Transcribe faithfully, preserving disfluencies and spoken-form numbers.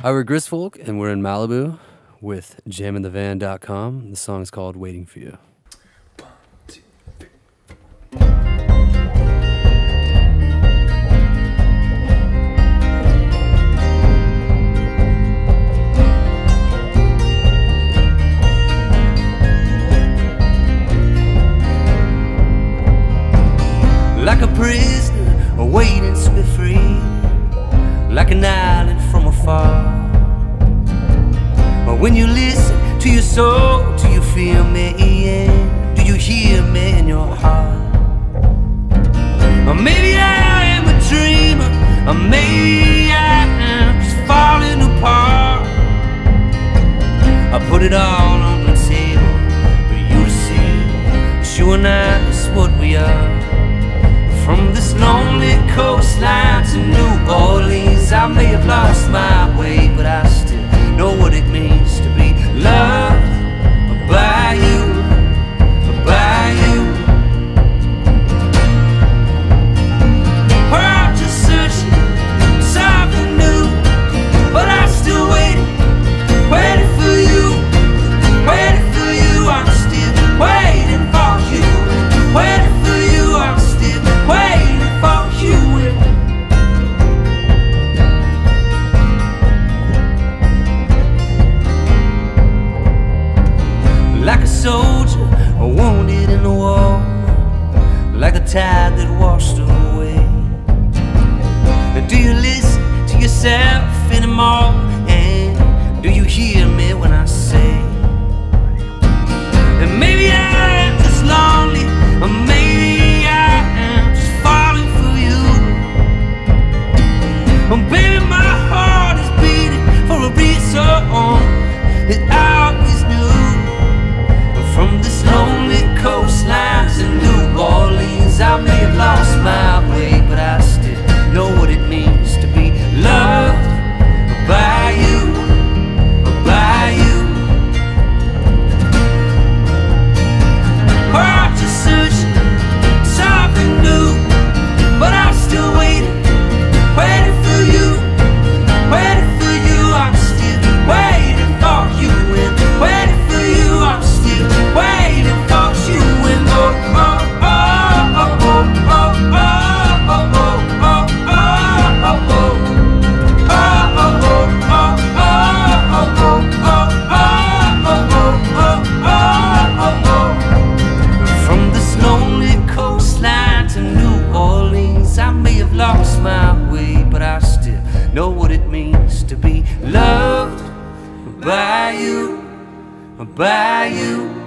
Hi, we're Grizfolk, and we're in Malibu with jamin the van dot com. The song's called Waiting For You. Like a prisoner waiting to be free, like an island from afar. When you listen to your soul, do you feel me? Yeah. Do you hear me in your heart? Or maybe I am a dreamer, or maybe I am just falling apart. I put it all on the table for you to see. But you and I is what we are. From this lonely coastline to New Orleans, I may have lost my way, but I still know what it means to be loved by you, by you. Or I'm just searching for something new, but I'm still waiting, waiting for you, waiting for you. I'm still waiting for you, waiting for you. I'm still waiting for you. Like a soldier wounded in the war, like a tide that washed away. Do you listen to yourself anymore? And do you hear me when I say? And maybe I am just lonely, or maybe I am just falling for you. And baby, my heart is beating for a reason that I always knew. From this lonely coastline to New Orleans, I may have lost my way, but I still know what it means to be loved by you, by you. Or I'm just searching for something new, but I'm still waiting, waiting for you, waiting for you. I'm still waiting for you, and waiting for you. I'm still waiting for you, and oh, oh, oh, oh, oh, oh, oh, oh, oh, oh, oh. By you, by you.